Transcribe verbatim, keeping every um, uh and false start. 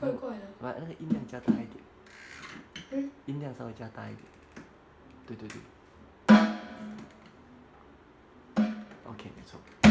怪怪的。把那个音量加大一点。嗯。音量稍微加大一点。对对对。OK， 没错。嗯。